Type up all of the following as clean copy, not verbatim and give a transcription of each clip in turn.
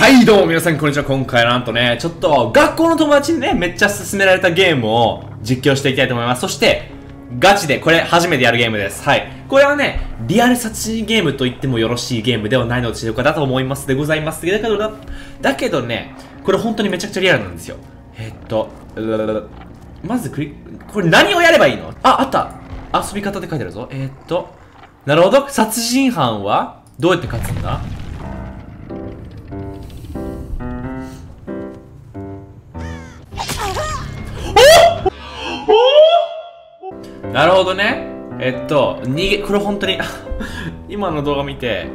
はいどうも皆さんこんにちは。今回なんとね、ちょっと学校の友達にね、めっちゃ勧められたゲームを実況していきたいと思います。そしてガチでこれ初めてやるゲームです。はい、これはね、リアル殺人ゲームと言ってもよろしいゲームではないのでしょうかだと思いますでございます。だけどね、これ本当にめちゃくちゃリアルなんですよ。まずこれ何をやればいいの？あ、あった。遊び方って書いてあるぞ。なるほど。殺人犯はどうやって勝つんだ？おお、なるほどね。これ本当に、今の動画見て、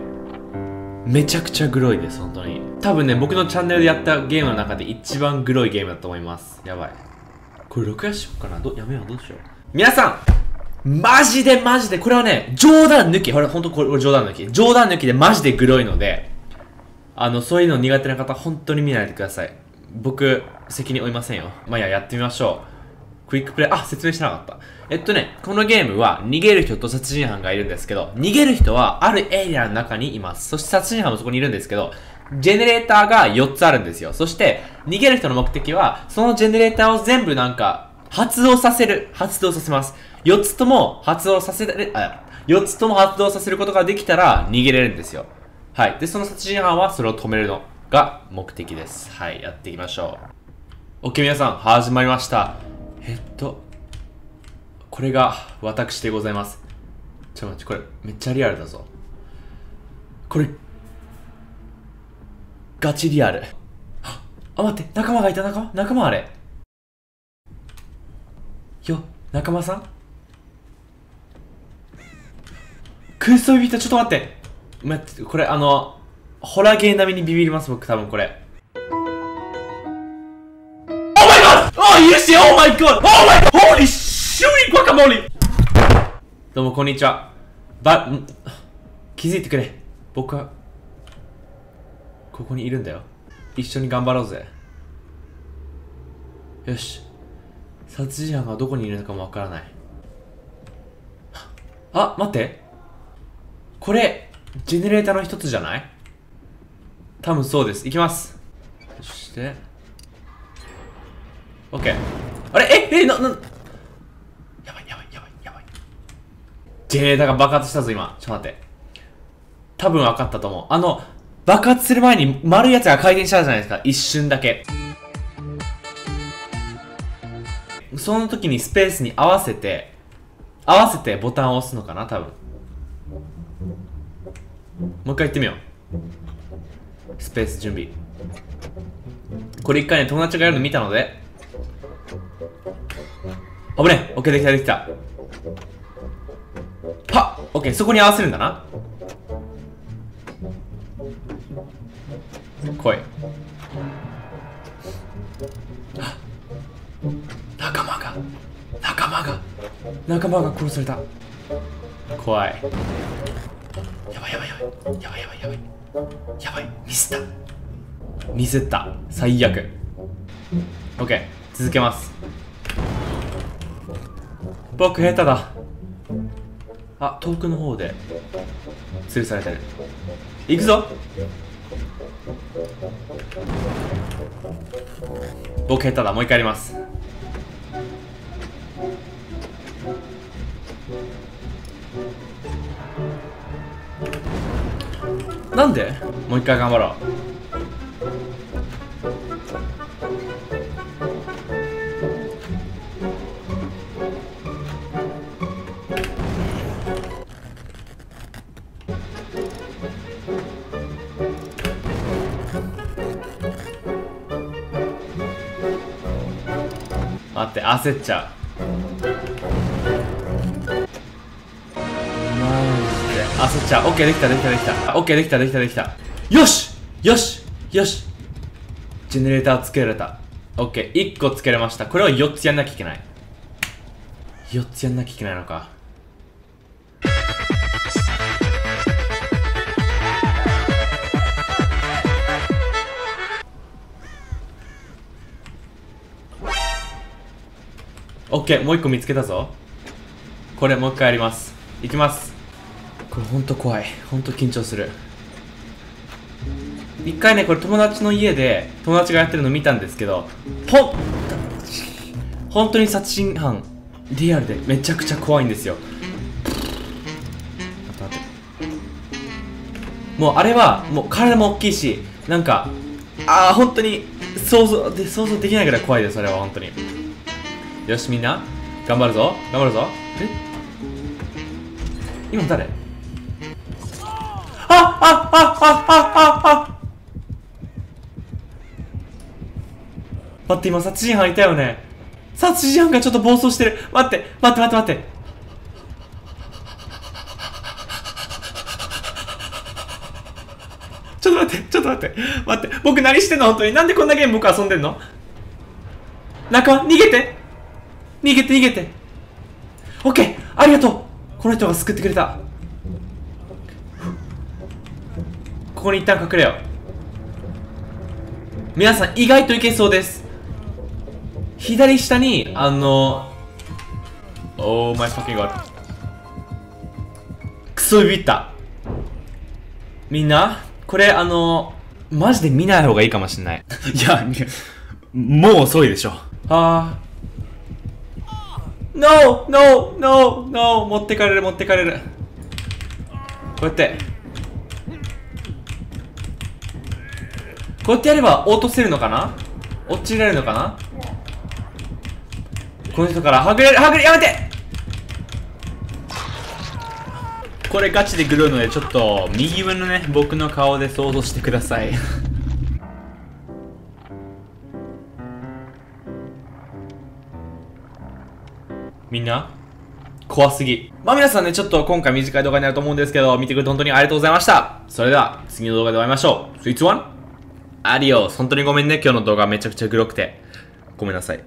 めちゃくちゃグロいです、本当に。多分ね、僕のチャンネルでやったゲームの中で一番グロいゲームだと思います。やばい。これ録画しようかな。やめよう、どうしよう。皆さんマジでマジで、これはね、冗談抜き。ほら、ほんとこれ冗談抜き。冗談抜きでマジでグロいので、そういうの苦手な方、本当に見ないでください。僕、責任負いませんよ。まあ、やってみましょう。クイックプレイ、説明してなかった。このゲームは逃げる人と殺人犯がいるんですけど、逃げる人はあるエリアの中にいます。そして殺人犯もそこにいるんですけど、ジェネレーターが4つあるんですよ。そして、逃げる人の目的は、そのジェネレーターを全部なんか、発動させます。4つとも発動させることができたら逃げれるんですよ。はい。で、その殺人犯はそれを止めるのが目的です。はい。やっていきましょう。OK、皆さん、始まりました。これが私でございます。ちょっと待って、これめっちゃリアルだぞ。これ、ガチリアル。あ、待って、仲間がいた、仲間あれ。よ、仲間さんクソビビった、ちょっと待って、これホラーゲー並みにビビります、僕多分これ。許してよ、オーマイゴー、オーマイゴー、ホーリーシューイ、バカモリ。どうもこんにちは。気づいてくれ。僕はここにいるんだよ。一緒に頑張ろうぜ。よし。殺人犯がどこにいるのかもわからない。あ、待って、これジェネレーターの一つじゃない？多分そうです。いきます。そしてオッケー。あれ、やばいやばいやばいやばい。ジェネレーターが爆発したぞ、今。ちょっと待って。多分分かったと思う。爆発する前に丸いやつが回転したじゃないですか。一瞬だけ。その時にスペースに合わせてボタンを押すのかな、多分。もう一回言ってみよう。スペース準備。これ一回ね、友達がやるの見たので、危ねえ。 OK、 できたできた。はっ、 OK、 そこに合わせるんだな。来い。仲間が殺された。怖い。やばい、ミスった。最悪。 OK、 続けます。僕下手だ。遠くの方で吊るされてる。行くぞ。僕下手だ。もう一回やります。なんでもう一回頑張ろう。待って、焦っちゃう。マジで焦っちゃう。 OK、 できた。 OK、 できた。よし、ジェネレーターつけられた。 OK、 1個つけれました。これを4つやんなきゃいけない。のか。オッケー、もう一個見つけたぞ。これもう一回やります。いきます。これほんと怖い。ほんと緊張する。一回ね、これ友達の家で友達がやってるの見たんですけど、本当に殺人犯リアルでめちゃくちゃ怖いんですよ。もうあれはもう体も大きいし、なんか本当に想像できないぐらい怖いです。それは本当に。よしみんな頑張るぞ、頑張るぞ。今誰？あ待って、今殺人犯いたよね。殺人犯がちょっと暴走してる。待って。ちょっと待って。僕何してんの本当に。なんでこんなゲーム僕遊んでんの。仲間逃げて。オッケー、ありがとう。この人が救ってくれた。ここに一旦隠れよう。皆さん意外といけそうです。左下にオーマイファッキングガッド。クソビビった。みんなこれマジで見ない方がいいかもしれない。いや、もう遅いでしょ。No! 持ってかれる。こうやってやれば落とせるのかな、落ちられるのかな。この人からはぐれ、やめて。これガチでグロいので、ちょっと右上のね、僕の顔で想像してください。みんな怖すぎ。皆さんね、ちょっと今回短い動画になると思うんですけど、見てくれて本当にありがとうございました。それでは次の動画でお会いましょう。スイーツワンアディオス。本当にごめんね、今日の動画めちゃくちゃグロくてごめんなさい。